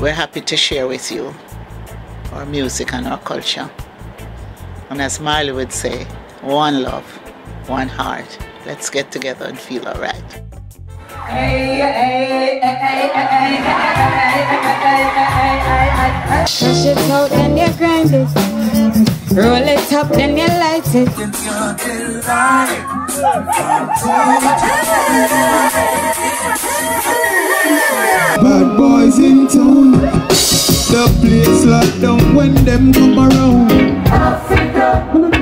We're happy to share with you our music and our culture. And as Marley would say, one love, one heart. Let's get together and feel all right. Push it out, then you grind it. Roll it up, then you light it. Bad boys in town. The place locked down when them come around.